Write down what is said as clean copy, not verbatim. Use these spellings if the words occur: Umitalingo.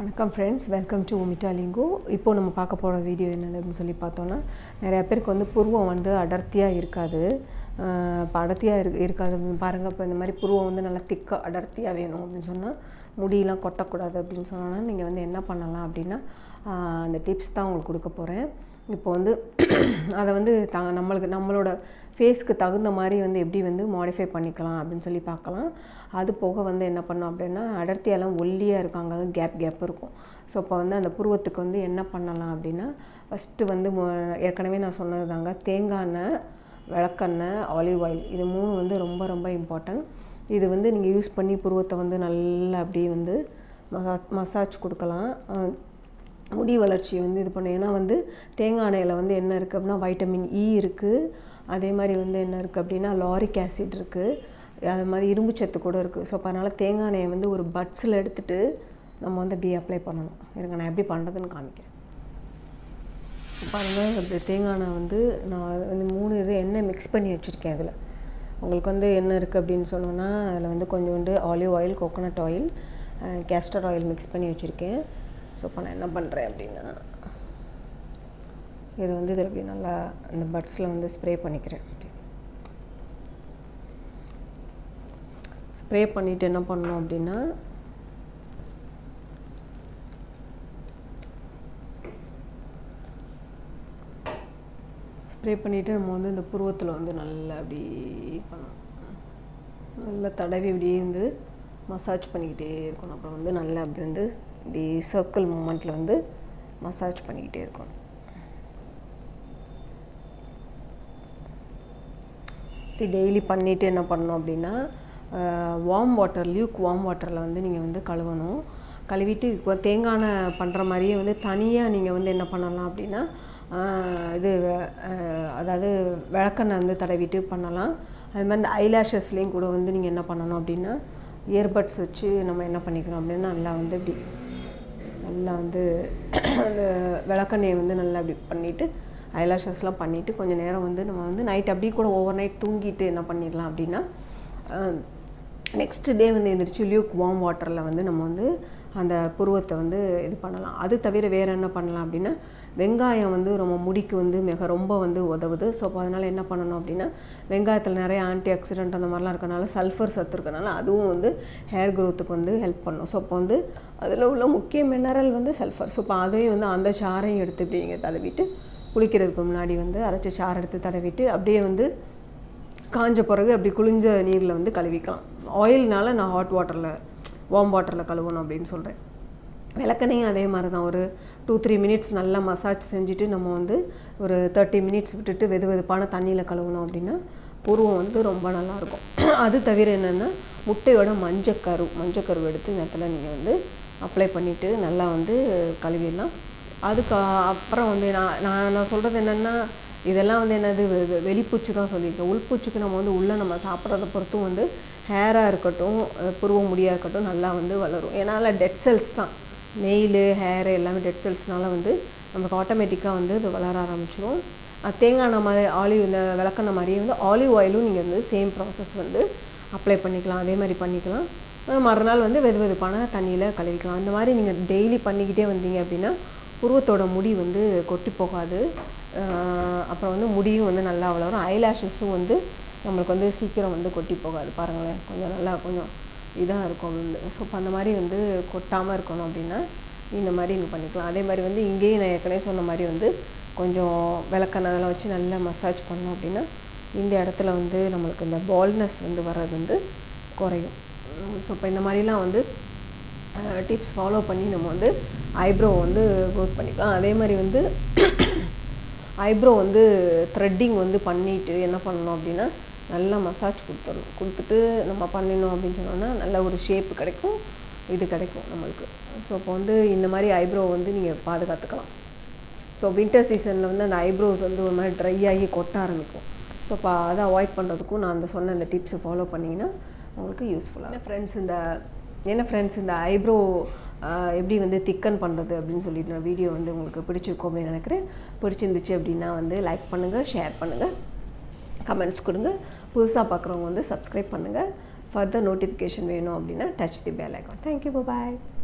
Welcome friends, welcome to Umitalingo. இப்போ நம்ம பார்க்க போற வீடியோ என்னது அப்படினு சொல்லி பார்த்தோம்னா நிறைய பேருக்கு வந்து புருவம் வந்து அடர்த்தியா இருக்காது. அடர்த்தியா இருக்காது பாருங்க இப்ப இந்த மாதிரி புருவம் வந்து நல்ல திக்கா அடர்த்தியா வேணும் அப்படி சொன்னா முடியலாம் கொட்ட கூடாது அப்படி சொன்னா நீங்க வந்து என்ன பண்ணலாம் அப்படினா அந்த டிப்ஸ் தான் உங்களுக்கு கொடுக்க போறேன். இப்போ வந்து அத வந்து நமக்கு நம்மளோட ஃபேஸ்க்கு தகுந்த மாதிரி வந்து எப்படி வந்து மாடிஃபை பண்ணிக்கலாம் அப்படினு சொல்லி பார்க்கலாம். அது போக வந்து என்ன பண்ணனும் அப்படினா அடர்த்தியா எல்லாம் ஒல்லியா இருக்காங்க கேப் இருக்கும். சோ அப்ப வந்து அந்த புருவத்துக்கு வந்து என்ன பண்ணலாம் அப்படினா ஃபர்ஸ்ட் வந்து ஏற்கனவே நான் சொன்னதுதாங்க தேங்காய் எண்ணெய், விளக்கெண்ணெய், ஆலிவ் oil இது மூணு வந்து ரொம்ப ரொம்ப இம்பார்ட்டன்ட். இது வந்து நீங்க யூஸ் பண்ணி புருவத்தை வந்து நல்லா அப்படியே வந்து மசாஜ் கொடுக்கலாம். முடி வளர்ச்சி வந்து இது பண்ணேனா வந்து தேங்காய் எண்ணெயில வந்து என்ன இருக்கு அப்படினா வைட்டமின் E இருக்கு. அதே மாதிரி வந்து என்ன இருக்கு அப்படினா லாரிக் ஆசிட் இருக்கு. அதே மாதிரி இரும்பு சத்து கூட இருக்கு. சோ அதனால தேங்காய் எண்ணெயை வந்து ஒரு பட்ஸ்ல எடுத்துட்டு நம்ம வந்து அப்படியே அப்ளை பண்ணனும். இருங்க நான் எப்படி பண்றதுன்னு காமிக்கிறேன். பாருங்க இந்த தேங்காய் எண்ணெய் வந்து நான் இந்த மூணு இது எண்ணெய் mix பண்ணி வச்சிருக்கேன். அதுல உங்களுக்கு வந்து என்ன இருக்கு அப்படினு சொன்னோம்னா அதுல வந்து கொஞ்சோண்டு olive oil, coconut oil, castor oil mix பண்ணி வச்சிருக்கேன். சோ நான் என்ன பண்றேன் அப்படினா இது வந்து திருப்பி நல்லா அந்த பட்ஸ்ல வந்து ஸ்ப்ரே பண்ணிக்கிறேன். ஸ்ப்ரே பண்ணிட்டு என்ன பண்ணனும் அப்படினா ஸ்ப்ரே பண்ணிட்டு நம்ம வந்து இந்த புருவத்துல வந்து நல்லா அப்படி பண்ணனும். நல்லா தடவி அப்படியே வந்து மசாஜ் பண்ணிக்கிட்டே இருக்கணும். அப்புறம் வந்து நல்லா அப்படி வந்து டி சர்க்கிள் மூவ்மென்ட்ல வந்து மசாஜ் பண்ணிக்கிட்டே இருக்கணும். டெய்லி பண்ணிட்டு என்ன பண்ணனும் அப்படினா வார்ம் வாட்டர் lukewarm வாட்டர்ல வந்து நீங்க வந்து கழுவணும். கழுவிட்டு இப்ப தேங்காய் எண்ணெய் பண்ற மாதிரியே வந்து தனியா நீங்க வந்து என்ன பண்ணலாம் அப்படினா இது அதாவது விளக்கெண்ணெய் வந்து தடவிட்டு பண்ணலாம். அதே மாதிரி ஐலாஷஸ்லயும் கூட வந்து நீங்க என்ன பண்ணனும் அப்படினா earbuds வச்சு நம்ம என்ன பண்ணிக்கிறோம் அப்படினா நல்லா வந்து இப்படி நல்லா வந்து அந்த விளக்கெண்ணெயை வந்து நல்லா அப்படி பண்ணிட்டு ஐலாஷஸ்லாம் பண்ணிட்டு கொஞ்ச நேரம் வந்து நம்ம வந்து நைட் அப்படியே கூட ஓவர்நைட் தூங்கிட்டு என்ன பண்ணிரலாம் அப்படினா நெக்ஸ்ட் டே வந்து எந்திரச்சு lukewarm வாட்டர்ல வந்து நம்ம வந்து அந்த புருவத்தை வந்து இது பண்ணலாம். அது தவிர வேற என்ன பண்ணலாம் அப்படினா வெங்காயம் வந்து ரொம்ப முடிக்கு வந்து மிக ரொம்ப வந்து உதவுது. சோ அதனால என்ன பண்ணனும் அப்படினா வெங்காயத்துல நிறைய ஆன்டி ஆக்ஸிடென்ட் அந்த மாதிரிலாம் இருக்கனால சல்ஃபர் சத்து இருக்கனால அதுவும் வந்து ஹேர் growthக்கு வந்து ஹெல்ப் பண்ணும். சோ அப்ப வந்து அதுல உள்ள முக்கிய மினரல் வந்து சல்ஃபர். சோ அதையும் வந்து அந்த சாறையும் எடுத்து அப்படிங்க தடவிட்டு குளிக்கிறதுக்கு முன்னாடி வந்து அரைச்சு சாறை எடுத்து தடவிட்டு அப்படியே வந்து காஞ்ச பிறகு அப்படியே குளிஞ்ச நீர்ல வந்து கழுவிக்கலாம். ஆயில்னால நான் ஹாட் வாட்டர்ல வார்ம் வாட்டர்ல கழுவணும் அப்படினு சொல்றேன். விளக்கெண்ணெயும் அதே மாதிரி தான் ஒரு 2-3 மினிட்ஸ் நல்லா மசாஜ் செஞ்சிட்டு நம்ம வந்து ஒரு 30 மினிட்ஸ் விட்டுட்டு வெதுவெதுப்பான தண்ணியில கழுவணும் அப்படினா புருவம் வந்து ரொம்ப நல்லா இருக்கும். அது தவிர என்னன்னா முட்டையோட மஞ்சக்கரு எடுத்து நேத்துல நீங்க வந்து அப்ளை பண்ணிட்டு நல்லா வந்து கழுவிடலாம். அதுக்கு அப்புறம் வந்து நான் சொல்றது என்னன்னா இதெல்லாம் வந்து என்னது வெளிப்பூச்சு தான் சொல்லிருக்கேன். உள்பூச்சுக்கு நம்ம வந்து உள்ள நம்ம சாப்பிடுறத பொறுத்து வந்து ஹேரா இருக்கட்டும் புருவ முடியா இருக்கட்டும் நல்லா வந்து வளரும். ஏனால டெட் செல்ஸ் தான் நெயில் ஹேர் எல்லாமே டெட் செல்ஸ்னால வந்து நமக்கு ஆட்டோமேட்டிக்கா வந்து இது வளர ஆரம்பிச்சிரும். தேங்காய் எண்ணெய் மாதிரி ஆலிவ் விளக்கெண்ணெய் மாதிரி வந்து ஆலிவ் oil-உம் நீங்க வந்து சேம் process வந்து அப்ளை பண்ணிக்கலாம். அதே மாதிரி பண்ணிக்கலாம். மறுநாள் வந்து வெதுவெதுப்பான தண்ணியில கழுவிக்கலாம். அந்த மாதிரி நீங்க டெய்லி பண்ணிக்கிட்டே வந்தீங்க அப்படினா புருவத்தோட முடி வந்து கொட்டி போகாது. அப்புறம் வந்து முடியும் வந்து நல்லா வளரும். ஐலாஷஸும் வந்து நமக்கு வந்து சீக்கிரம் வந்து கொட்டி போகாது. பாருங்க கொஞ்சம் நல்லா கொஞ்சம் இதா இருக்கும் வந்து. சோ அந்த மாதிரி வந்து கொட்டாம இருக்கணும் அப்படினா இந்த மாதிரி நீங்க பண்ணிக்கலாம். அதே மாதிரி வந்து இங்கேயே நான் ஏற்கனவே சொன்ன மாதிரி வந்து கொஞ்சம் விளக்கெண்ணெய் வச்சு நல்லா மசாஜ் பண்ணோம் அப்படினா இந்த இடத்துல வந்து நமக்கு இந்த baldness வந்து வரது வந்து குறையும். சோ இந்த மாதிரிலாம் வந்து டிப்ஸ் ஃபாலோ பண்ணி நம்ம வந்து ஐப்ரோ வந்து growth பண்ணிக்கலாம். அதே மாதிரி வந்து ஐப்ரோ வந்து threading வந்து பண்ணிட்டு என்ன பண்ணனும் அப்படினா நல்லா மசாஜ் கொடுக்கணும். கொடுத்துட்டு நம்ம பண்ணினோம் அப்படி சொன்னா நல்ல ஒரு ஷேப் கிடைக்கும். இது கிடைக்கும் நமக்கு. சோ அப்ப வந்து இந்த மாதிரி ஐப்ரோ வந்து நீங்க பாதுகாத்துக்கலாம். சோ winter seasonல வந்து அந்த ஐப்ரோஸ் வந்து ஒரு மாதிரி dry ஆகி கொட்ட ஆரம்பிக்கும். சோ அப்ப அத அவாய்ட் பண்றதுக்கு நான் அந்த சொன்ன அந்த டிப்ஸ் ஃபாலோ பண்ணீங்கன்னா உங்களுக்கு யூஸ்ஃபுல்லா இருக்கும். என்ன ஃப்ரெண்ட்ஸ் இந்த ஐப்ரோ எப்படி வந்து திக்கன் பண்றது அப்படினு சொல்லிட்டு நான் வீடியோ வந்து உங்களுக்கு பிடிச்சிருக்கும் அப்படினு நினைக்கிறேன். பிடிச்சிருந்துச்சு அப்படினா வந்து லைக் பண்ணுங்க, ஷேர் பண்ணுங்க, கமெண்ட்ஸ் கொடுங்க. புதுசா பார்க்குறவங்க வந்து Subscribe பண்ணுங்க. Further notification வேணும் அப்படினா touch the bell icon. Thank you. Bye bye.